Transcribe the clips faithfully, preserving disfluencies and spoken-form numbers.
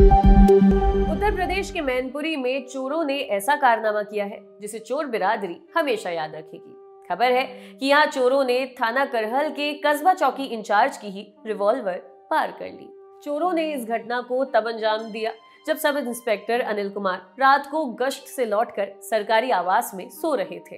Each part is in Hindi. उत्तर प्रदेश के मैनपुरी में चोरों ने ऐसा कारनामा किया है जिसे चोर बिरादरी हमेशा याद रखेगी। खबर है कि यहाँ चोरों ने थाना करहल के कस्बा चौकी इंचार्ज की ही रिवॉल्वर पार कर ली। चोरों ने इस घटना को तब अंजाम दिया जब सब इंस्पेक्टर अनिल कुमार रात को गश्त से लौटकर सरकारी आवास में सो रहे थे।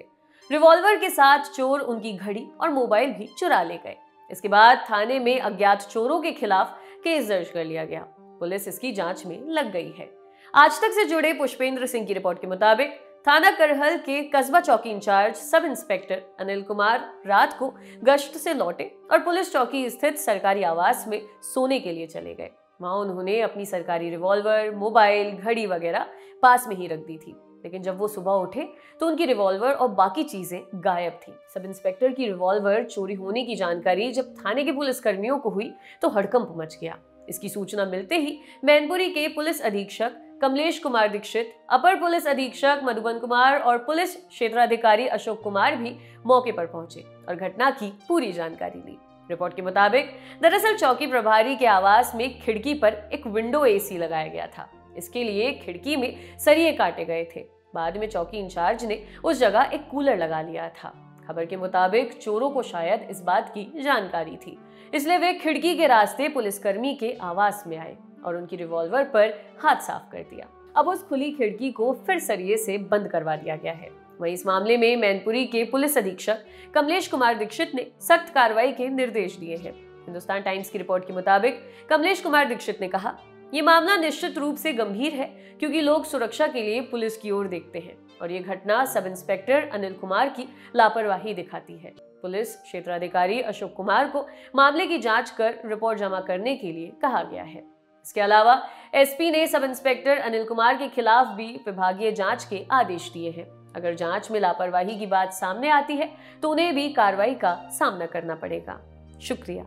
रिवॉल्वर के साथ चोर उनकी घड़ी और मोबाइल भी चुरा ले गए। इसके बाद थाने में अज्ञात चोरों के खिलाफ केस दर्ज कर लिया गया। पुलिस इसकी जांच में लग गई है। आज तक से जुड़े पुष्पेंद्र सिंह की रिपोर्ट के मुताबिक थाना करहल के कस्बा चौकी in charge sub inspector Anil Kumar रात को गश्त से लौटे और पुलिस चौकी स्थित सरकारी आवास में सोने के लिए चले गए। वहां उन्होंने अपनी सरकारी रिवॉल्वर, मोबाइल, घड़ी वगैरह पास में ही रख दी थी, लेकिन जब वो सुबह उठे तो उनकी रिवॉल्वर और बाकी चीजें गायब थी। सब इंस्पेक्टर की रिवॉल्वर चोरी होने की जानकारी जब थाने के पुलिसकर्मियों को हुई तो हड़कंप मच गया। इसकी सूचना मिलते ही मैनपुरी के पुलिस अधीक्षक कमलेश कुमार दीक्षित, अपर पुलिस अधीक्षक मधुबन कुमार और पुलिस क्षेत्राधिकारी अशोक कुमार भी मौके पर पहुंचे और घटना की पूरी जानकारी ली। रिपोर्ट के मुताबिक दरअसल चौकी प्रभारी के आवास में खिड़की पर एक विंडो एसी लगाया गया था। इसके लिए खिड़की में सरिये काटे गए थे। बाद में चौकी इंचार्ज ने उस जगह एक कूलर लगा लिया था। खबर के मुताबिक चोरों को शायद इस बात की जानकारी थी, इसलिए वे खिड़की के रास्ते पुलिसकर्मी के आवास में आए और उनकी रिवॉल्वर पर हाथ साफ कर दिया। अब उस खुली खिड़की को फिर सरिये से बंद करवा दिया गया है। वहीं इस मामले में मैनपुरी के पुलिस अधीक्षक कमलेश कुमार दीक्षित ने सख्त कार्रवाई के निर्देश दिए हैं। हिंदुस्तान टाइम्स की रिपोर्ट के मुताबिक कमलेश कुमार दीक्षित ने कहा, ये मामला निश्चित रूप से गंभीर है क्योंकि लोग सुरक्षा के लिए पुलिस की ओर देखते हैं और ये घटना सब इंस्पेक्टर अनिल कुमार की लापरवाही दिखाती है। पुलिस क्षेत्राधिकारी अशोक कुमार को मामले की जांच कर रिपोर्ट जमा करने के लिए कहा गया है। इसके अलावा एसपी ने सब इंस्पेक्टर अनिल कुमार के खिलाफ भी विभागीय जाँच के आदेश दिए हैं। अगर जाँच में लापरवाही की बात सामने आती है तो उन्हें भी कार्रवाई का सामना करना पड़ेगा। शुक्रिया।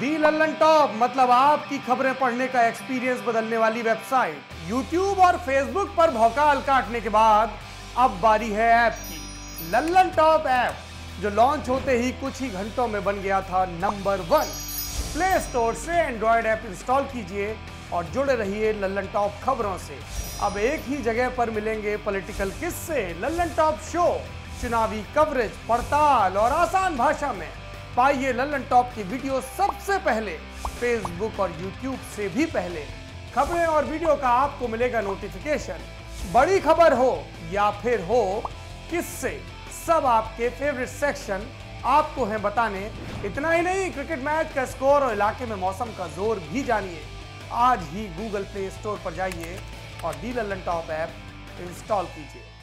दी लल्लनटॉप मतलब आपकी खबरें पढ़ने का एक्सपीरियंस बदलने वाली वेबसाइट। यूट्यूब और फेसबुक पर भौकाल काटने के बाद अब बारी है ऐप की। लल्लनटॉप ऐप जो लॉन्च होते ही कुछ ही घंटों में बन गया था नंबर वन। प्ले स्टोर से एंड्रॉयड ऐप इंस्टॉल कीजिए और जुड़े रहिए लल्लनटॉप खबरों से। अब एक ही जगह पर मिलेंगे पॉलिटिकल किस्से, लल्लनटॉप शो, चुनावी कवरेज, पड़ताल और आसान भाषा में। पाइए लल्लनटॉप की वीडियो सबसे पहले फेसबुक और यूट्यूब से भी पहले। खबरें और वीडियो का आपको मिलेगा नोटिफिकेशन। बड़ी खबर हो या फिर हो किससे, सब आपके फेवरेट सेक्शन आपको हैं बताने। इतना ही नहीं, क्रिकेट मैच का स्कोर और इलाके में मौसम का जोर भी जानिए। आज ही गूगल प्ले स्टोर पर जाइए और दी लल्लनटॉप ऐप इंस्टॉल कीजिए।